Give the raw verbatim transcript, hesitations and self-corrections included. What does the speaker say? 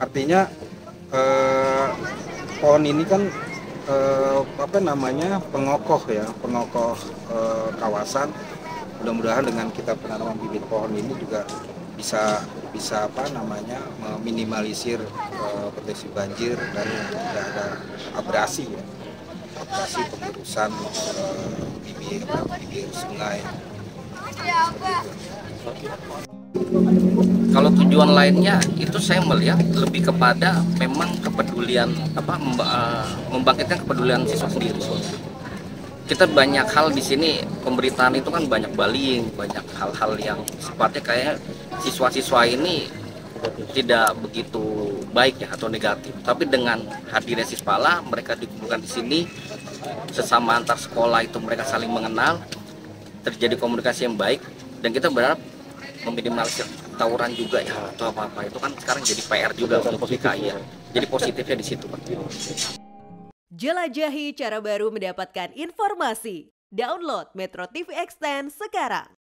Artinya eh, pohon ini kan eh, apa namanya pengokoh ya, pengokoh eh, kawasan. Mudah-mudahan dengan kita penanaman bibit pohon ini juga bisa bisa apa namanya meminimalisir eh, potensi banjir dan tidak ada abrasi ya, abrasi pengurusan eh, bibir bibir sungai. Kalau tujuan lainnya itu saya melihat lebih kepada memang kepedulian apa membangkitkan kepedulian siswa sendiri. Kita banyak hal di sini pemberitaan itu kan banyak baling, banyak hal-hal yang sifatnya kayak siswa-siswa ini tidak begitu baik ya atau negatif. Tapi dengan hadirnya Sispala, mereka dikumpulkan di sini sesama antar sekolah itu mereka saling mengenal, terjadi komunikasi yang baik dan kita berharap meminimalisir tawuran juga ya atau apa-apa itu kan sekarang jadi P R juga untuk D K I ya. Jadi positifnya di situ. Jelajahi cara baru mendapatkan informasi. Download Metro T V Extend sekarang.